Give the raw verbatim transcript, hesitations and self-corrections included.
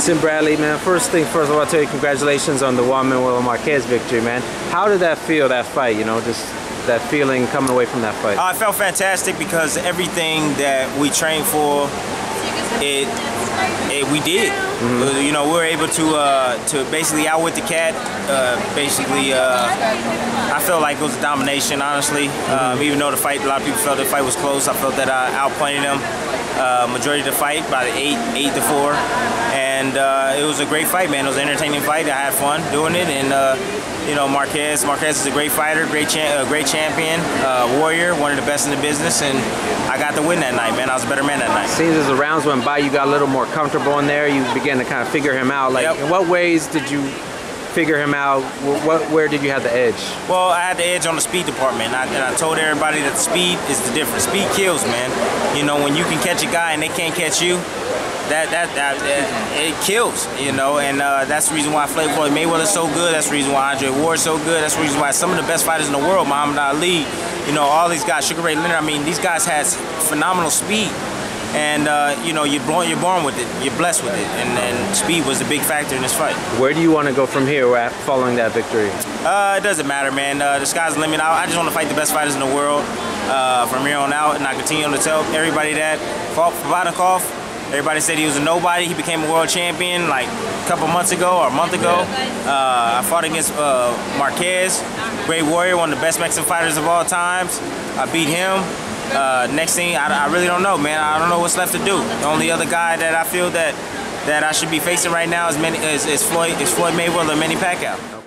Tim Bradley, man, first thing first, I want to tell you congratulations on the Juan Manuel Marquez victory, man. How did that feel, that fight, you know, just that feeling coming away from that fight? Uh, I felt fantastic because everything that we trained for, it, it we did. Mm-hmm. You know, we were able to, uh, to basically outwit the cat. Uh, basically, uh, I felt like it was a domination, honestly. Mm-hmm. um, even though the fight, a lot of people felt the fight was close, I felt that I outplayed them uh, majority of the fight, about eight, eight to four. And uh, it was a great fight, man. It was an entertaining fight. I had fun doing it, and uh, you know, Marquez. Marquez is a great fighter, great, cha uh, great champion, uh, warrior, one of the best in the business. And I got the win that night, man. I was a better man that night. Seems as the rounds went by, you got a little more comfortable in there. You began to kind of figure him out. Like, yep. In what ways did you figure him out? What, where did you have the edge? Well, I had the edge on the speed department, and I, and I told everybody that speed is the difference. Speed kills, man. You know, when you can catch a guy and they can't catch you, That, that, that, that, it kills, you know, and uh, that's the reason why Floyd Mayweather is so good, that's the reason why Andre Ward is so good, that's the reason why some of the best fighters in the world, Muhammad Ali, you know, all these guys, Sugar Ray Leonard, I mean, these guys had phenomenal speed, and, uh, you know, you're born, you're born with it, you're blessed with it, and, and speed was a big factor in this fight. Where do you want to go from here following that victory? Uh, it doesn't matter, man. Uh, the sky's the limit. I, I just want to fight the best fighters in the world uh, from here on out, and I continue to tell everybody that. Fought for Batikov. Everybody said he was a nobody. He became a world champion like a couple months ago or a month ago. Uh, I fought against uh, Marquez, great warrior, one of the best Mexican fighters of all times. I beat him. Uh, next thing, I, I really don't know, man. I don't know what's left to do. The only other guy that I feel that that I should be facing right now is, Manny, is, is Floyd is Floyd Mayweather, Manny Pacquiao.